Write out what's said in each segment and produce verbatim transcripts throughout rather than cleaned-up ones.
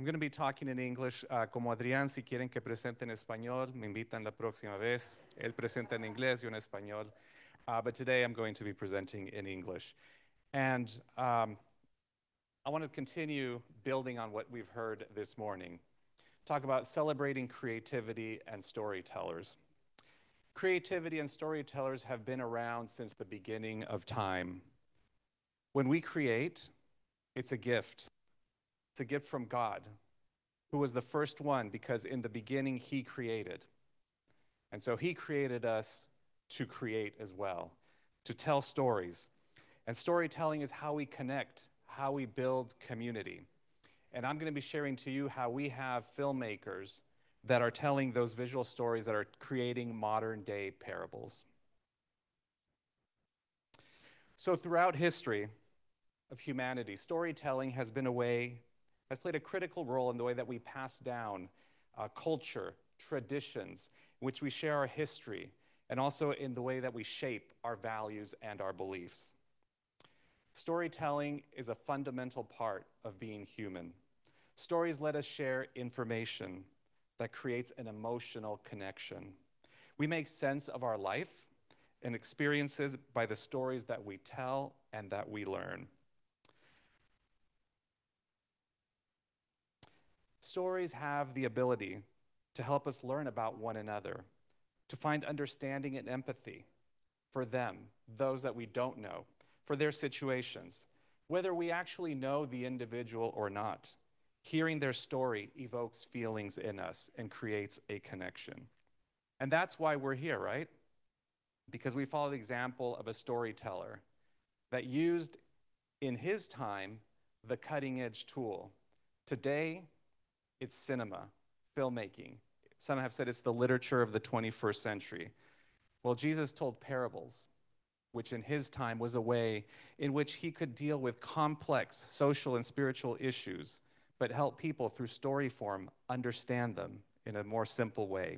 I'm going to be talking in English. Uh, como Adrián, si quieren que presente en español, me invitan la próxima vez. Él presenta en inglés y en español. Uh, but today I'm going to be presenting in English. And um, I want to continue building on what we've heard this morning. Talk about celebrating creativity and storytellers. Creativity and storytellers have been around since the beginning of time. When we create, it's a gift. It's a gift from God, who was the first one, because in the beginning he created. And so he created us to create as well, to tell stories. And storytelling is how we connect, how we build community. And I'm going to be sharing to you how we have filmmakers that are telling those visual stories that are creating modern day parables. So throughout history of humanity, storytelling has been a way, has played a critical role in the way that we pass down uh, culture, traditions, in which we share our history, and also in the way that we shape our values and our beliefs. Storytelling is a fundamental part of being human. Stories let us share information that creates an emotional connection. We make sense of our life and experiences by the stories that we tell and that we learn. Stories have the ability to help us learn about one another, to find understanding and empathy for them, those that we don't know, for their situations, whether we actually know the individual or not. Hearing their story evokes feelings in us and creates a connection. And that's why we're here, right? Because we follow the example of a storyteller that used in his time the cutting-edge tool. Today, it's cinema, filmmaking. Some have said it's the literature of the twenty-first century. Well, Jesus told parables, which in his time was a way in which he could deal with complex social and spiritual issues, but help people through story form understand them in a more simple way.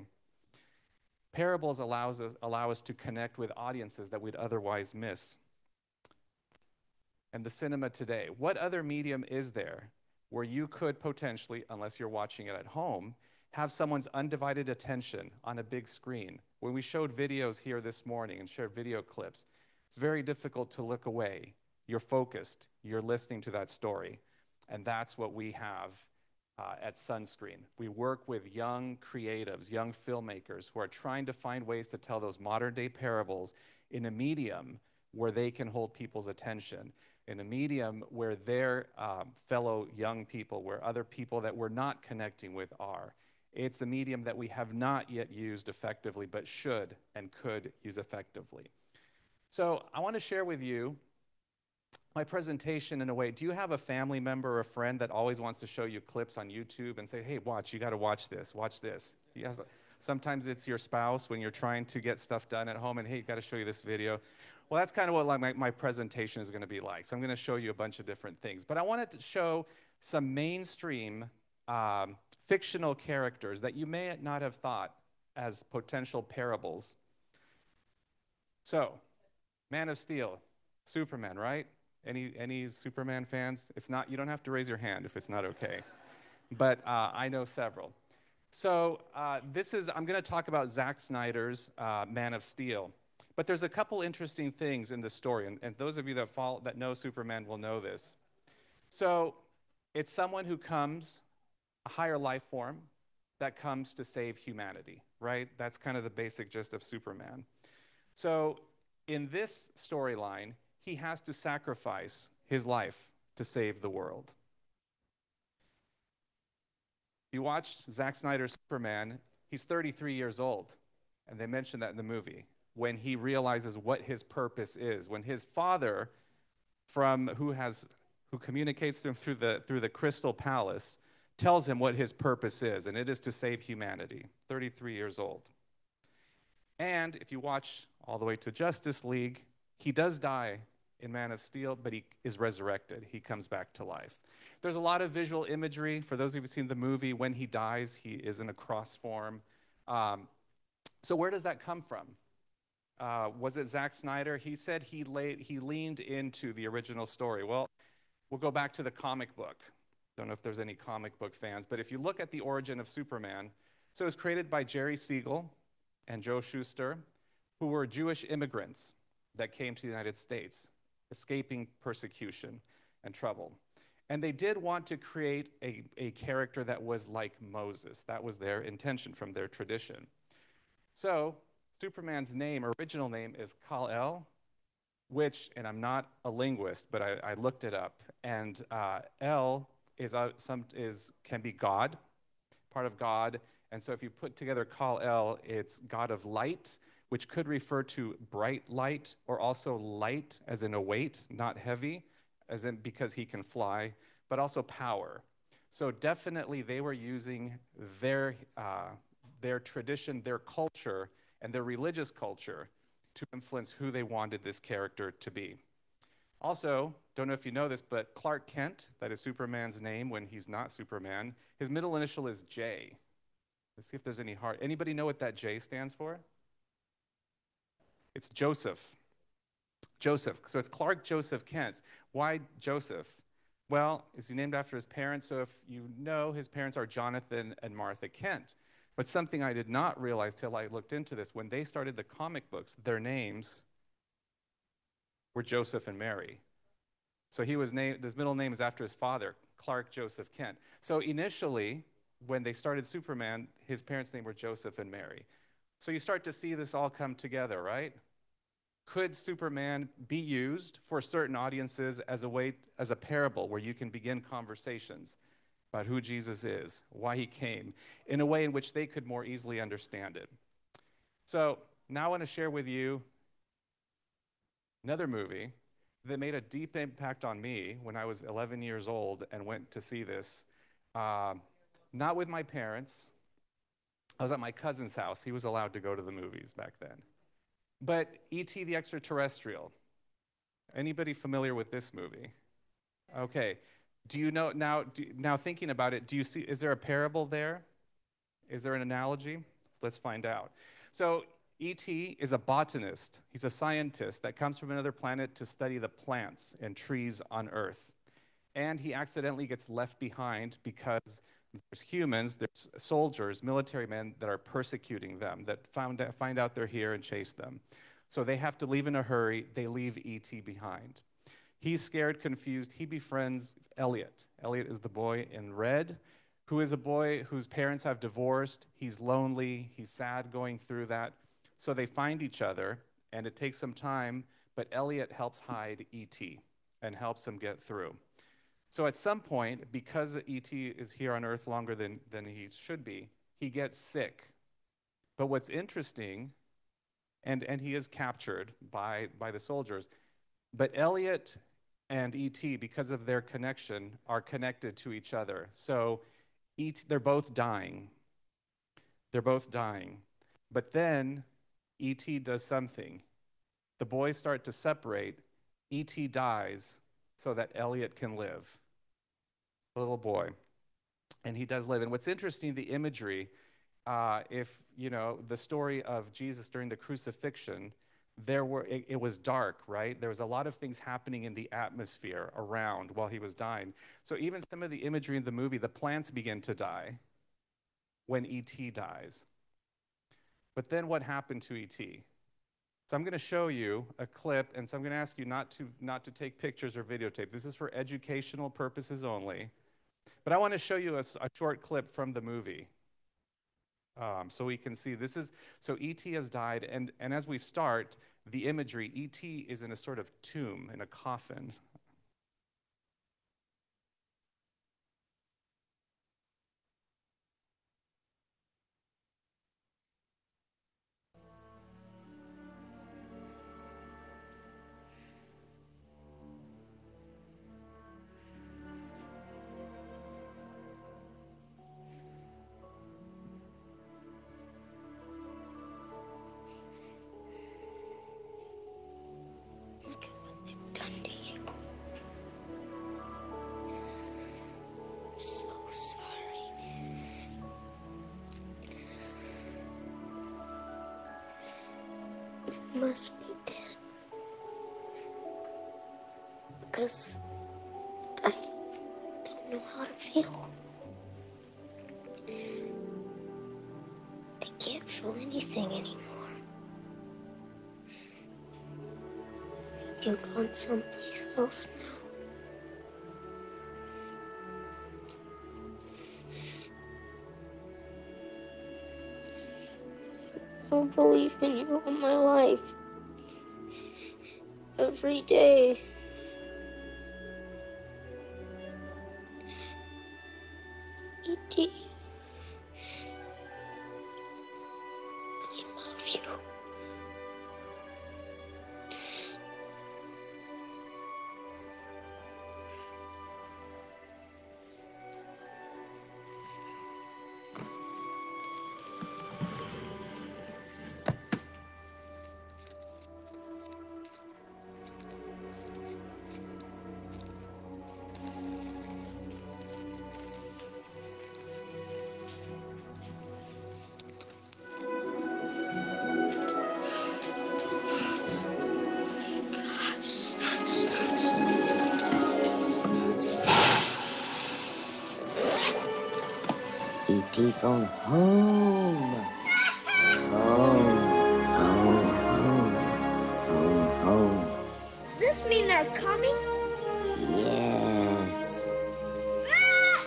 Parables allows us, allow us to connect with audiences that we'd otherwise miss. And the cinema today, what other medium is there where you could potentially, unless you're watching it at home, have someone's undivided attention on a big screen? When we showed videos here this morning and shared video clips, it's very difficult to look away. You're focused, you're listening to that story. And that's what we have uh, at Sonscreen. We work with young creatives, young filmmakers who are trying to find ways to tell those modern day parables in a medium where they can hold people's attention, in a medium where their um, fellow young people, where other people that we're not connecting with are. It's a medium that we have not yet used effectively, but should and could use effectively. So I want to share with you my presentation in a way. Do you have a family member or a friend that always wants to show you clips on YouTube and say, hey, watch, you got to watch this, watch this? Yes. Sometimes it's your spouse when you're trying to get stuff done at home and, hey, you got to show you this video. Well, that's kind of what my, my presentation is going to be like. So I'm going to show you a bunch of different things. But I wanted to show some mainstream um, fictional characters that you may not have thought as potential parables. So, Man of Steel, Superman, right? Any, any Superman fans? If not, you don't have to raise your hand if it's not okay. But uh, I know several. So uh, this is, I'm going to talk about Zack Snyder's uh, Man of Steel. But there's a couple interesting things in the story, and, and those of you that follow, that know Superman will know this. So it's someone who comes, a higher life form, that comes to save humanity, right? That's kind of the basic gist of Superman. So in this storyline, he has to sacrifice his life to save the world. You watched Zack Snyder's Superman, he's thirty-three years old, and they mention that in the movie, when he realizes what his purpose is, when his father, from who has who communicates to him through the through the Crystal Palace, tells him what his purpose is, and it is to save humanity. thirty-three years old. And if you watch all the way to Justice League, he does die in Man of Steel, but he is resurrected. He comes back to life. There's a lot of visual imagery. For those of you who've seen the movie, when he dies, he is in a cross form. Um, so where does that come from? Uh, was it Zack Snyder? He said he, laid, he leaned into the original story. Well, we'll go back to the comic book. Don't know if there's any comic book fans, but if you look at the origin of Superman, so it was created by Jerry Siegel and Joe Schuster, who were Jewish immigrants that came to the United States, escaping persecution and trouble. And they did want to create a, a character that was like Moses. That was their intention from their tradition. So Superman's name, original name, is Kal-El, which, and I'm not a linguist, but I, I looked it up, and uh, El is, uh, some, is, can be God, part of God, and so if you put together Kal-El, it's God of light, which could refer to bright light, or also light as in a weight, not heavy, as in because he can fly, but also power. So definitely they were using their, uh, their tradition, their culture, and their religious culture to influence who they wanted this character to be. Also, don't know if you know this, but Clark Kent, that is Superman's name when he's not Superman, his middle initial is J. Let's see if there's any heart. Anybody know what that J stands for? It's Joseph. Joseph, so it's Clark Joseph Kent. Why Joseph? Well, is he named after his parents? So if you know, his parents are Jonathan and Martha Kent. But something I did not realize till I looked into this, when they started the comic books, their names were Joseph and Mary. So he was named, his middle name is after his father, Clark Joseph Kent. So initially, when they started Superman, his parents' name were Joseph and Mary. So you start to see this all come together, right? Could Superman be used for certain audiences as a way, as a parable where you can begin conversations about who Jesus is, why he came, in a way in which they could more easily understand it? So now I want to share with you another movie that made a deep impact on me when I was eleven years old and went to see this. Uh, not with my parents. I was at my cousin's house. He was allowed to go to the movies back then. But E T the Extraterrestrial. Anybody familiar with this movie? Okay. Do you know, now, do, now thinking about it, do you see, is there a parable there? Is there an analogy? Let's find out. So E T is a botanist. He's a scientist that comes from another planet to study the plants and trees on Earth. And he accidentally gets left behind because there's humans, there's soldiers, military men that are persecuting them, that found, find out they're here and chase them. So they have to leave in a hurry. They leave E T behind. He's scared, confused. He befriends Elliot. Elliot is the boy in red, who is a boy whose parents have divorced. He's lonely. He's sad going through that. So they find each other, and it takes some time, but Elliot helps hide E T and helps him get through. So at some point, because E T is here on Earth longer than, than he should be, he gets sick. But what's interesting, and, and he is captured by, by the soldiers, but Elliot and E T, because of their connection, are connected to each other. So E T, they're both dying. They're both dying. But then E T does something. The boys start to separate. E T dies so that Elliot can live. The little boy. And he does live. And what's interesting, the imagery, uh, if you know, the story of Jesus during the crucifixion, there were, it, it was dark, right? There was a lot of things happening in the atmosphere around while he was dying. So even some of the imagery in the movie, the plants begin to die when E T dies. But then what happened to E T? So I'm going to show you a clip, and so I'm going to ask you not to, not to take pictures or videotape. This is for educational purposes only. But I want to show you a, a short clip from the movie. Um, so we can see this is, so E T has died, and, and as we start, the imagery, E T is in a sort of tomb, in a coffin. Must be dead, because I don't know how to feel. They can't feel anything anymore. You're gone someplace else now. I've believed in you all my life. Every day. E T I love you. E T phone home. Home, phone home, phone home. Does this mean they're coming? Yes. Ah!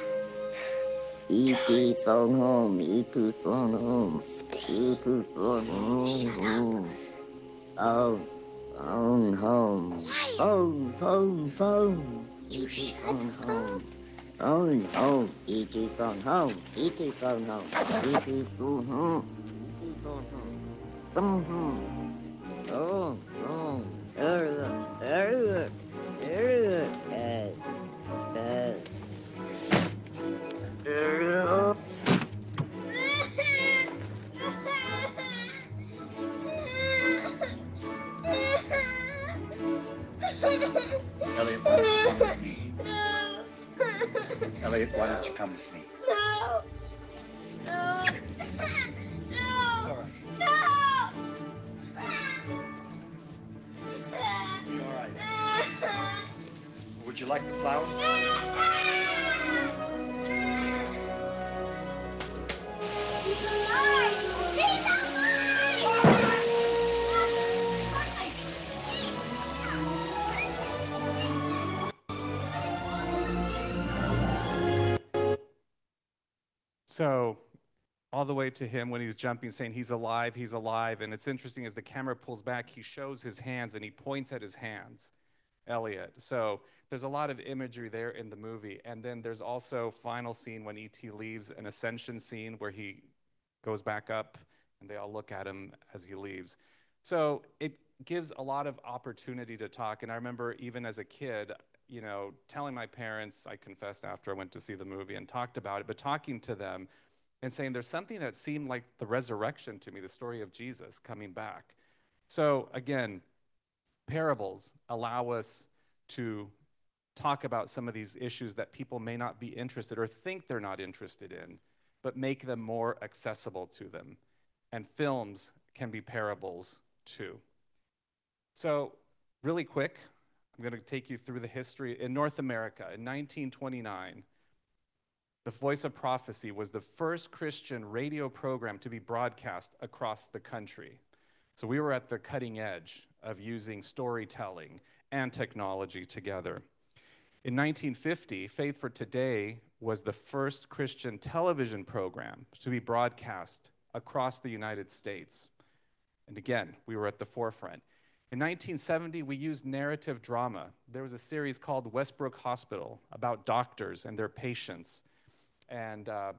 E T phone home, E T phone home, E T phone home. Oh, phone home. Quiet. Phone, phone, phone. E T phone home. Phone home, E T phone home, E T phone home, E T phone home, E T phone home, phone home, phone home, Elliot, Elliot, Elliot, hey, hey, Elliot. Elliot. Elliot, why don't you come with me? No! No! No! It's all right. No! It's all right. Would you like the flowers? He's alive! He's alive! So all the way to him when he's jumping, saying he's alive, he's alive. And it's interesting as the camera pulls back, he shows his hands and he points at his hands, Elliot. So there's a lot of imagery there in the movie. And then there's also final scene when E T leaves, an ascension scene where he goes back up and they all look at him as he leaves. So it gives a lot of opportunity to talk. And I remember even as a kid, you know, telling my parents, I confessed after I went to see the movie and talked about it, but talking to them and saying there's something that seemed like the resurrection to me, the story of Jesus coming back. So again, parables allow us to talk about some of these issues that people may not be interested or think they're not interested in, but make them more accessible to them. And films can be parables too. So really quick, I'm going to take you through the history. In North America, in nineteen twenty-nine, The Voice of Prophecy was the first Christian radio program to be broadcast across the country. So we were at the cutting edge of using storytelling and technology together. In nineteen fifty, Faith for Today was the first Christian television program to be broadcast across the United States. And again, we were at the forefront. In nineteen seventy, we used narrative drama. There was a series called Westbrook Hospital about doctors and their patients. And uh,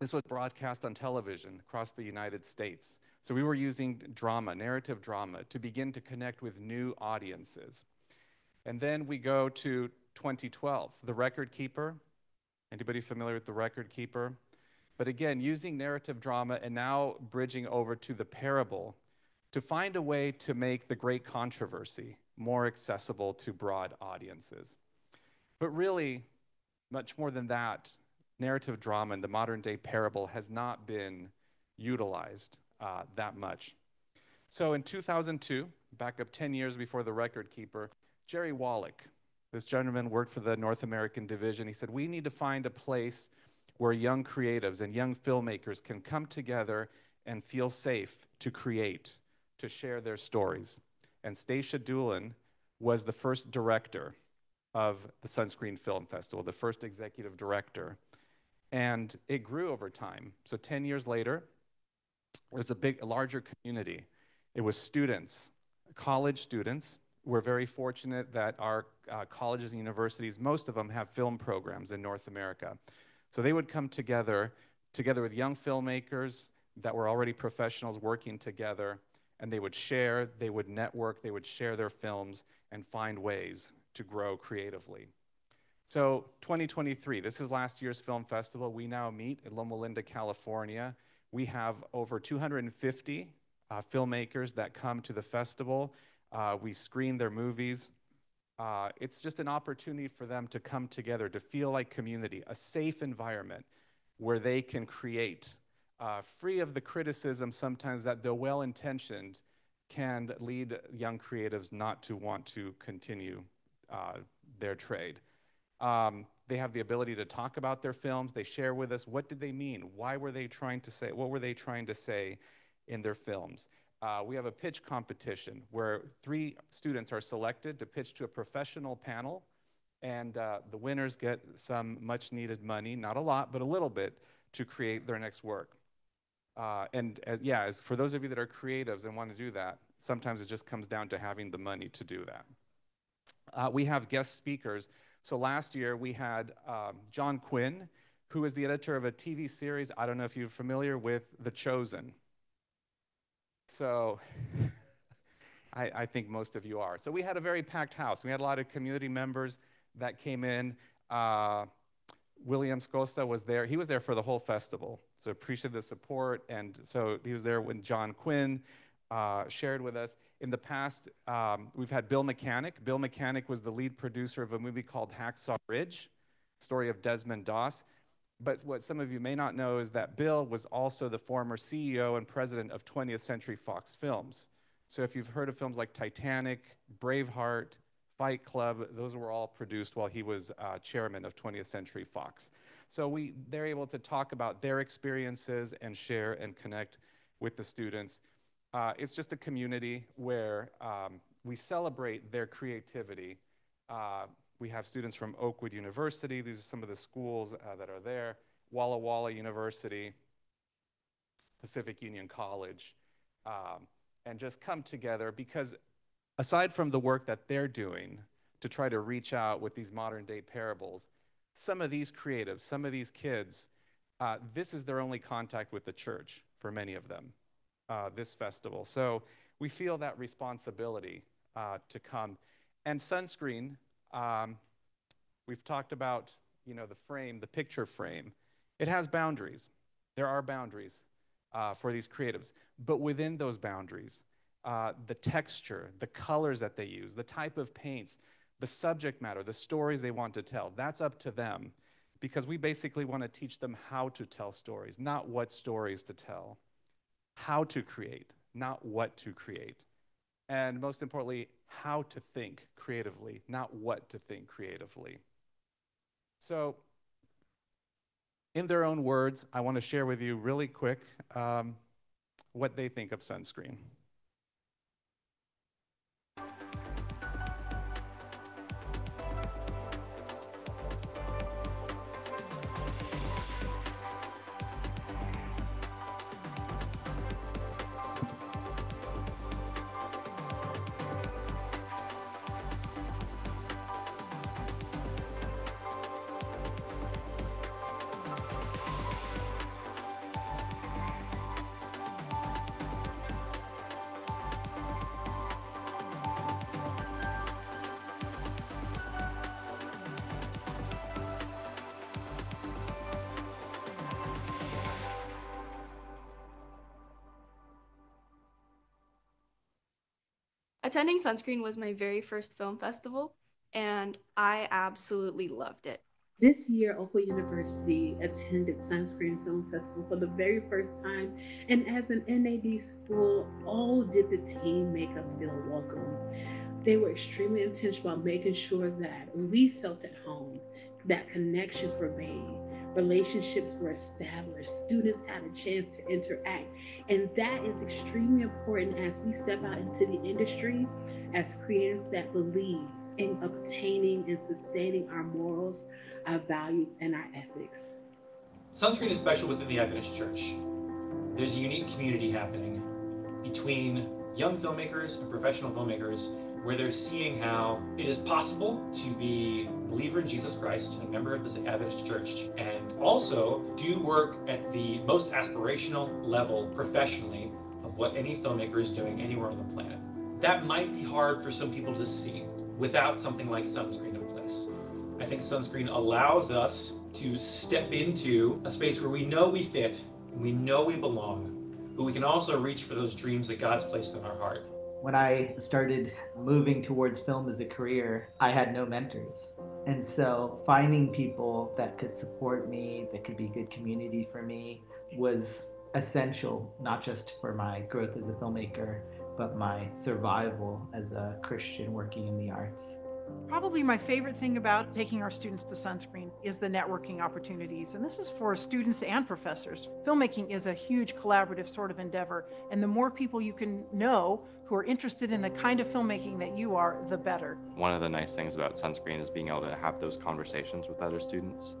this was broadcast on television across the United States. So we were using drama, narrative drama, to begin to connect with new audiences. And then we go to twenty twelve, The Record Keeper. Anybody familiar with The Record Keeper? But again, using narrative drama and now bridging over to the parable to find a way to make the great controversy more accessible to broad audiences. But really, much more than that, narrative drama and the modern day parable has not been utilized uh, that much. So in two thousand two, back up ten years before The Record Keeper, Jerry Wallach This gentleman worked for the North American division. He said, we need to find a place where young creatives and young filmmakers can come together and feel safe to create, to share their stories. And Stacia Doolin was the first director of the Sonscreen Film Festival, the first executive director. And it grew over time. So ten years later, it was a big, a larger community. It was students, college students. We're very fortunate that our uh, colleges and universities, most of them have film programs in North America. So they would come together, together with young filmmakers that were already professionals working together, and they would share, they would network, they would share their films and find ways to grow creatively. So twenty twenty-three, this is last year's film festival. We now meet in Loma Linda, California. We have over two hundred fifty uh, filmmakers that come to the festival. Uh, we screen their movies. Uh, it's just an opportunity for them to come together, to feel like community, a safe environment where they can create, uh, free of the criticism sometimes that, though well-intentioned, can lead young creatives not to want to continue uh, their trade. Um, they have the ability to talk about their films. They share with us, what did they mean? Why were they trying to say, what were they trying to say in their films? Uh, we have a pitch competition where three students are selected to pitch to a professional panel, and uh, the winners get some much needed money, not a lot, but a little bit, to create their next work. Uh, and uh, yeah, as for those of you that are creatives and want to do that, sometimes it just comes down to having the money to do that. Uh, we have guest speakers. So last year we had um, John Quinn, who is the editor of a T V series, I don't know if you're familiar with, The Chosen. So I, I think most of you are. So we had a very packed house. We had a lot of community members that came in. Uh, William Scosta was there. He was there for the whole festival. So appreciate the support. And so he was there when John Quinn uh, shared with us. In the past, um, we've had Bill Mechanic. Bill Mechanic was the lead producer of a movie called Hacksaw Ridge, story of Desmond Doss. But what some of you may not know is that Bill was also the former C E O and president of twentieth century fox Films. So if you've heard of films like Titanic, Braveheart, Fight Club, those were all produced while he was uh, chairman of twentieth century fox. So we, they're able to talk about their experiences and share and connect with the students. Uh, it's just a community where um, we celebrate their creativity. Uh, We have students from Oakwood University. These are some of the schools uh, that are there. Walla Walla University, Pacific Union College, um, and just come together because aside from the work that they're doing to try to reach out with these modern day parables, some of these creatives, some of these kids, uh, this is their only contact with the church for many of them, uh, this festival. So we feel that responsibility uh, to come. And Sonscreen, Um, we've talked about, you know, the frame, the picture frame. It has boundaries. There are boundaries uh, for these creatives. But within those boundaries, uh, the texture, the colors that they use, the type of paints, the subject matter, the stories they want to tell, that's up to them. Because we basically want to teach them how to tell stories, not what stories to tell. How to create, not what to create. And most importantly, how to think creatively, not what to think creatively. So in their own words, I want to share with you really quick um, what they think of Sonscreen. Attending Sonscreen was my very first film festival, and I absolutely loved it. This year, Oakwood University attended Sonscreen Film Festival for the very first time, and as an N A D school, all did the team make us feel welcome. they were extremely intentional about making sure that we felt at home, that connections were made, relationships were established, students had a chance to interact. And that is extremely important as we step out into the industry as creators that believe in obtaining and sustaining our morals, our values, and our ethics. Sonscreen is special within the Adventist Church. There's a unique community happening between young filmmakers and professional filmmakers where they're seeing how it is possible to be a believer in Jesus Christ, a member of this Adventist Church, and also do work at the most aspirational level professionally of what any filmmaker is doing anywhere on the planet. That might be hard for some people to see without something like Sonscreen in place. I think Sonscreen allows us to step into a space where we know we fit, we know we belong, but we can also reach for those dreams that God's placed in our heart. When I started moving towards film as a career, I had no mentors. And so finding people that could support me, that could be good community for me, was essential, not just for my growth as a filmmaker, but my survival as a Christian working in the arts. Probably my favorite thing about taking our students to Sonscreen is the networking opportunities, and this is for students and professors. Filmmaking is a huge collaborative sort of endeavor, and the more people you can know who are interested in the kind of filmmaking that you are, the better. One of the nice things about Sonscreen is being able to have those conversations with other students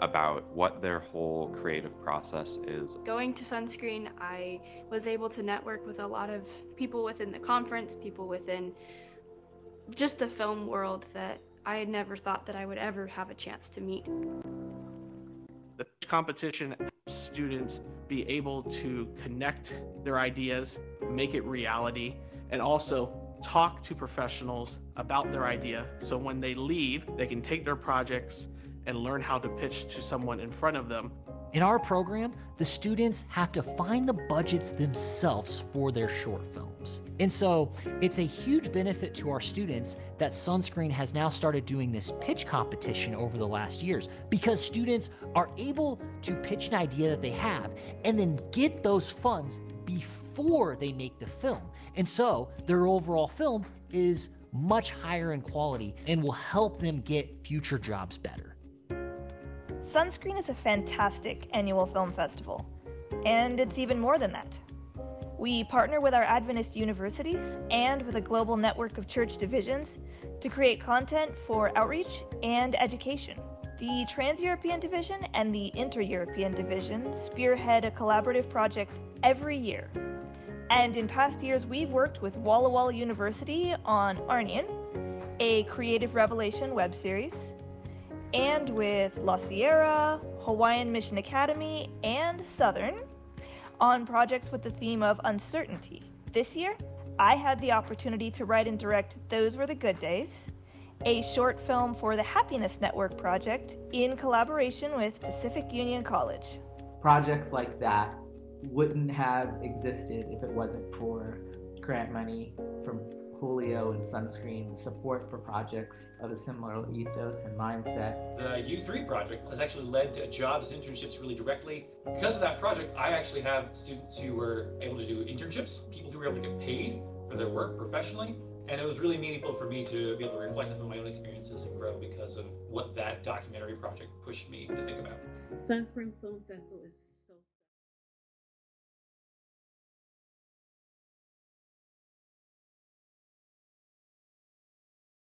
about what their whole creative process is. Going to Sonscreen, I was able to network with a lot of people within the conference, people within just the film world that I had never thought that I would ever have a chance to meet. The competition helps students be able to connect their ideas, make it reality, and also talk to professionals about their idea. So when they leave, they can take their projects and learn how to pitch to someone in front of them. In our program, the students have to find the budgets themselves for their short films. And so it's a huge benefit to our students that Sonscreen has now started doing this pitch competition over the last years, because students are able to pitch an idea that they have and then get those funds before they make the film. And so their overall film is much higher in quality and will help them get future jobs better. Sonscreen is a fantastic annual film festival, and it's even more than that. We partner with our Adventist universities and with a global network of church divisions to create content for outreach and education. The Trans-European Division and the Inter-European Division spearhead a collaborative project every year, and in past years we've worked with Walla Walla University on Arnian, a Creative Revelation web series, and with La Sierra, Hawaiian Mission Academy, and Southern on projects with the theme of uncertainty. This year, I had the opportunity to write and direct Those Were the Good Days, a short film for the Happiness Network project in collaboration with Pacific Union College. Projects like that wouldn't have existed if it wasn't for grant money from Julio and Sonscreen, support for projects of a similar ethos and mindset. The U three project has actually led to jobs and internships really directly. Because of that project, I actually have students who were able to do internships, people who were able to get paid for their work professionally, and it was really meaningful for me to be able to reflect on some of my own experiences and grow because of what that documentary project pushed me to think about. Sonscreen Film Festival is